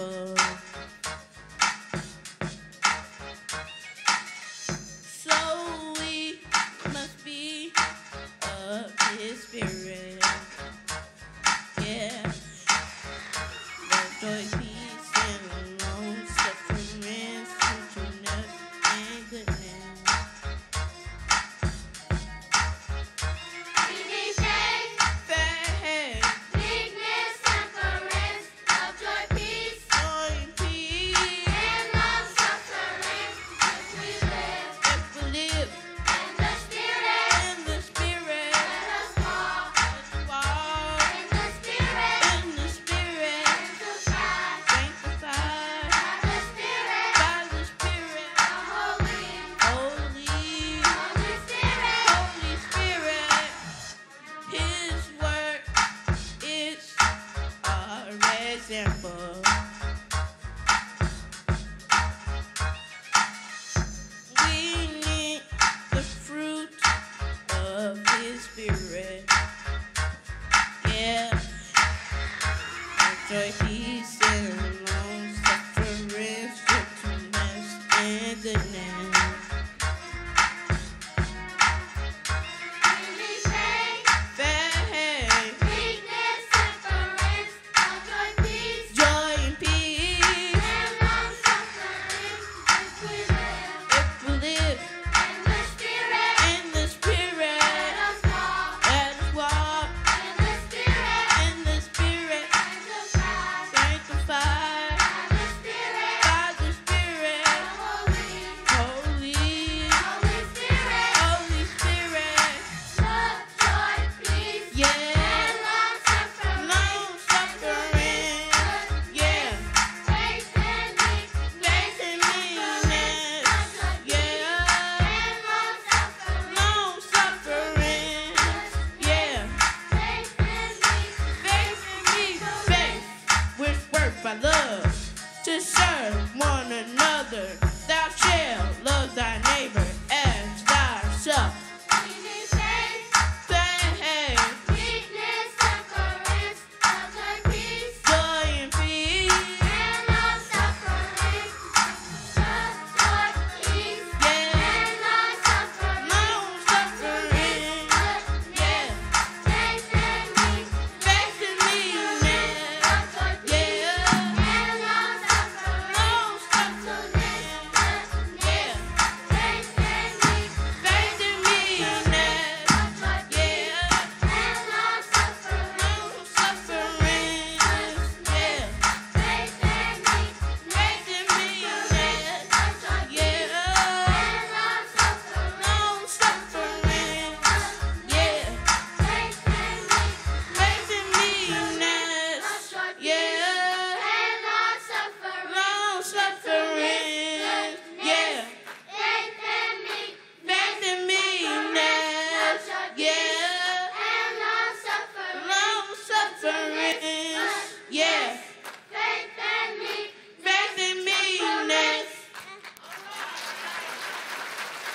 fun. So we must be of His Spirit. Yeah. Love, joy, peace, and long suffering, gentleness, and goodness. Example. We need the fruit of His Spirit. Yeah. Joy, peace, and long suffering, gentleness, and goodness. By love to serve one another, thou shalt love thy neighbor.